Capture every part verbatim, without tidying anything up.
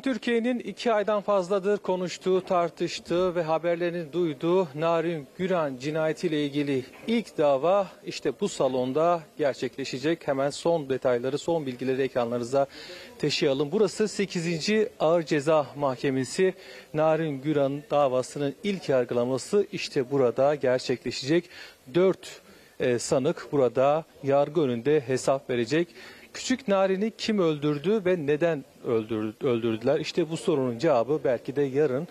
Türkiye'nin iki aydan fazladır konuştuğu, tartıştığı ve haberlerini duyduğu Narin Güran cinayetiyle ilgili ilk dava işte bu salonda gerçekleşecek. Hemen son detayları, son bilgileri ekranlarınıza taşıyalım. Burası sekizinci Ağır Ceza Mahkemesi. Narin Güran davasının ilk yargılaması işte burada gerçekleşecek. Dört e, sanık burada yargı önünde hesap verecek. Küçük Narin'i kim öldürdü ve neden öldürdüler? İşte bu sorunun cevabı belki de yarın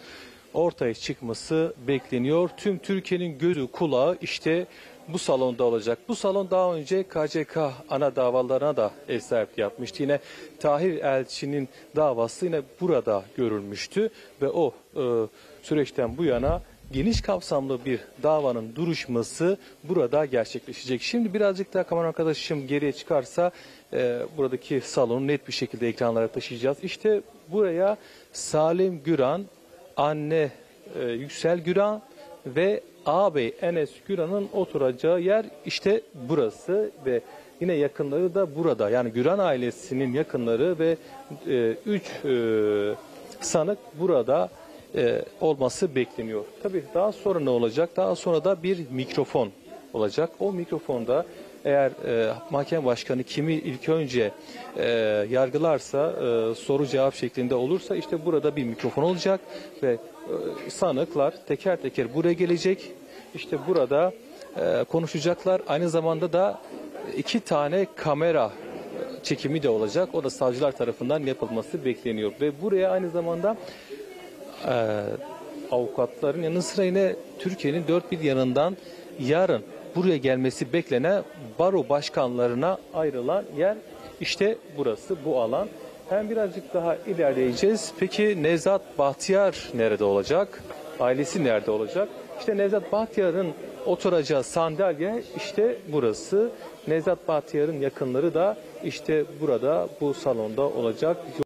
ortaya çıkması bekleniyor. Tüm Türkiye'nin gözü kulağı işte bu salonda olacak. Bu salon daha önce K C K ana davalarına da ev sahipliği yapmıştı. Yine Tahir Elçi'nin davası yine burada görülmüştü ve o e, süreçten bu yana geniş kapsamlı bir davanın duruşması burada gerçekleşecek. Şimdi birazcık daha kamera arkadaşım geriye çıkarsa e, buradaki salonu net bir şekilde ekranlara taşıyacağız. İşte buraya Salim Güran, anne e, Yüksel Güran ve ağabey Enes Güran'ın oturacağı yer işte burası ve yine yakınları da burada. Yani Güran ailesinin yakınları ve üç e, e, sanık burada Ee, olması bekleniyor. Tabii daha sonra ne olacak? Daha sonra da bir mikrofon olacak. O mikrofonda eğer e, mahkeme başkanı kimi ilk önce e, yargılarsa, e, soru cevap şeklinde olursa işte burada bir mikrofon olacak ve e, sanıklar teker teker buraya gelecek. İşte burada e, konuşacaklar. Aynı zamanda da iki tane kamera çekimi de olacak. O da savcılar tarafından yapılması bekleniyor ve buraya aynı zamanda Ee, avukatların yanı sıra yine Türkiye'nin dört bir yanından yarın buraya gelmesi beklenen baro başkanlarına ayrılan yer işte burası, bu alan. Hem birazcık daha ilerleyeceğiz. Peki Nevzat Bahtiyar nerede olacak? Ailesi nerede olacak? İşte Nevzat Bahtiyar'ın oturacağı sandalye işte burası. Nevzat Bahtiyar'ın yakınları da işte burada, bu salonda olacak.